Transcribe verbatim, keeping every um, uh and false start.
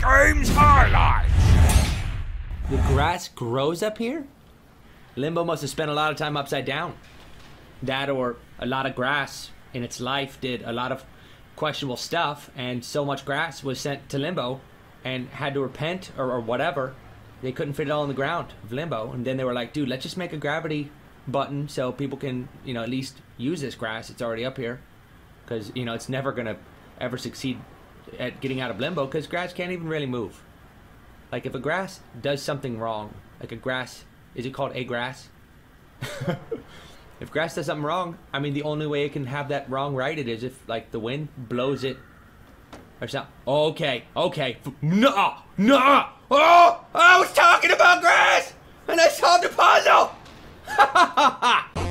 game's highlights. The grass grows up here? Limbo must have spent a lot of time upside down. That or a lot of grass in its life did a lot of questionable stuff, and so much grass was sent to Limbo and had to repent or, or whatever. They couldn't fit it all in the ground of Limbo, and then they were like, dude, let's just make a gravity button so people can, you know, at least use this grass. It's already up here. Because, you know, it's never going to ever succeed at getting out of Limbo because grass can't even really move. Like, if a grass does something wrong, like a grass, is it called a grass? If grass does something wrong, I mean, the only way it can have that wrong righted is if, like, the wind blows it or something. Okay, okay. Nuh-uh! Nuh-uh! Oh! I was talking about grass! And I solved a puzzle! Ha ha ha ha!